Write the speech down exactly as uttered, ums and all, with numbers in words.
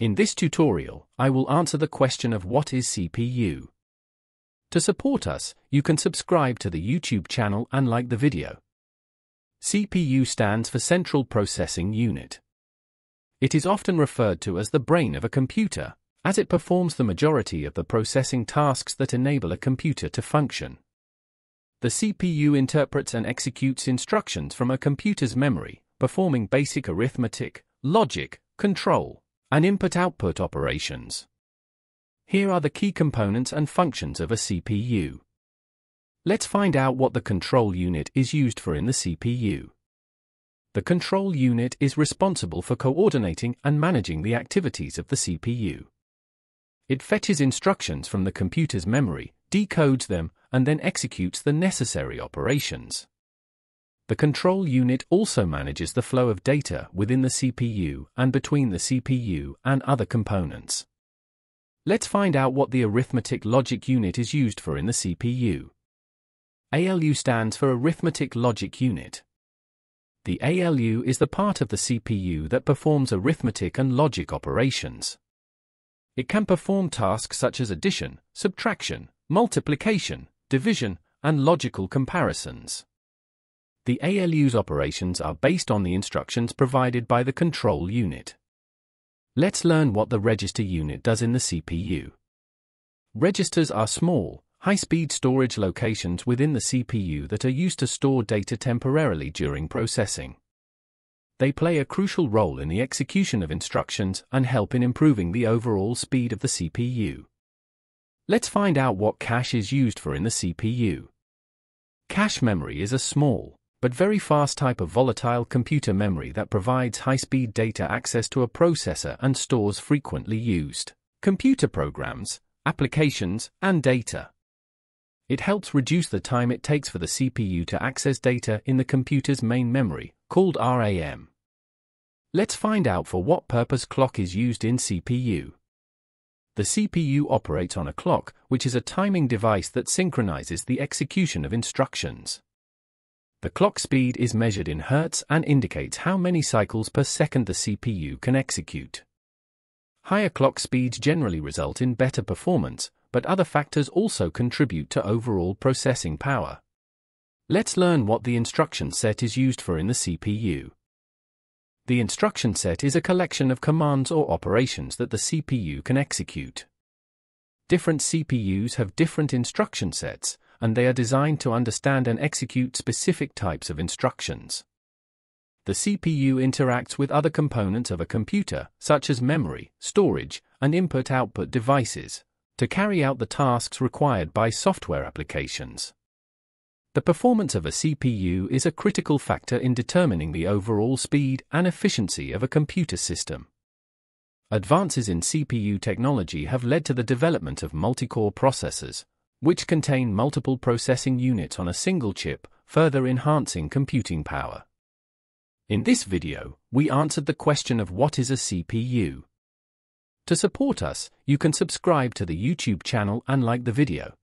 In this tutorial, I will answer the question of what is C P U. To support us, you can subscribe to the YouTube channel and like the video. C P U stands for Central Processing Unit. It is often referred to as the brain of a computer, as it performs the majority of the processing tasks that enable a computer to function. The C P U interprets and executes instructions from a computer's memory, performing basic arithmetic, logic, control, and input-output operations. Here are the key components and functions of a C P U. Let's find out what the control unit is used for in the C P U. The control unit is responsible for coordinating and managing the activities of the C P U. It fetches instructions from the computer's memory, decodes them, and then executes the necessary operations. The control unit also manages the flow of data within the C P U and between the C P U and other components. Let's find out what the arithmetic logic unit is used for in the C P U. A L U stands for Arithmetic Logic Unit. The A L U is the part of the C P U that performs arithmetic and logic operations. It can perform tasks such as addition, subtraction, multiplication, division, and logical comparisons. The A L U's operations are based on the instructions provided by the control unit. Let's learn what the register unit does in the C P U. Registers are small, high-speed storage locations within the C P U that are used to store data temporarily during processing. They play a crucial role in the execution of instructions and help in improving the overall speed of the C P U. Let's find out what cache is used for in the C P U. Cache memory is a small, but very fast type of volatile computer memory that provides high-speed data access to a processor and stores frequently used computer programs, applications, and data. It helps reduce the time it takes for the C P U to access data in the computer's main memory, called RAM. Let's find out for what purpose clock is used in C P U. The C P U operates on a clock, which is a timing device that synchronizes the execution of instructions. The clock speed is measured in hertz and indicates how many cycles per second the C P U can execute. Higher clock speeds generally result in better performance, but other factors also contribute to overall processing power. Let's learn what the instruction set is used for in the C P U. The instruction set is a collection of commands or operations that the C P U can execute. Different C P Us have different instruction sets, and they are designed to understand and execute specific types of instructions. The C P U interacts with other components of a computer, such as memory, storage, and input-output devices, to carry out the tasks required by software applications. The performance of a C P U is a critical factor in determining the overall speed and efficiency of a computer system. Advances in C P U technology have led to the development of multi-core processors, which contain multiple processing units on a single chip, further enhancing computing power. In this video, we answered the question of what is a C P U. To support us, you can subscribe to the YouTube channel and like the video.